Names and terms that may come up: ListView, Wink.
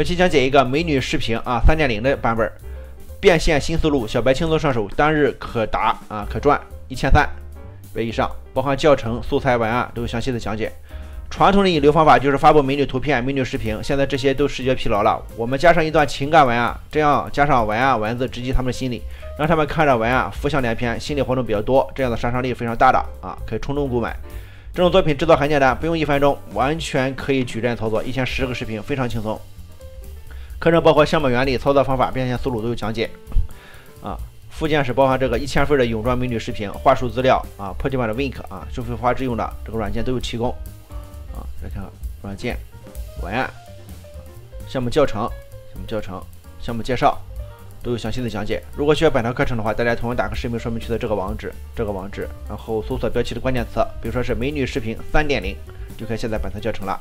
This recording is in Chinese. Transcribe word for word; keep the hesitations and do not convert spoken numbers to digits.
本期讲解一个美女视频啊 三点零 的版本，变现新思路，小白轻松上手，单日可达啊可赚一千三百元以上，包含教程、素材、文案都有详细的讲解。传统的引流方法就是发布美女图片、美女视频，现在这些都视觉疲劳了，我们加上一段情感文案，这样加上文案文字直击他们的心理，让他们看着文案浮想联翩，心理活动比较多，这样的杀伤力非常大的啊，可以冲动购买。 这种作品制作很简单，不用一分钟，完全可以矩阵操作，一天十个视频非常轻松。课程包括项目原理、操作方法、变现思路都有讲解。啊，附件是包含这个一千份的泳装美女视频、话术资料啊，破解版的 Wink 啊，收费花之用的这个软件都有提供。啊，来看看软件、文案、项目教程、项目教程、项目介绍都有详细的讲解。如果需要本套课程的话，大家同样打开视频说明区的这个网址，这个网址，然后搜索标题的关键词，比如说是美女视频 三点零 就可以下载本套教程了。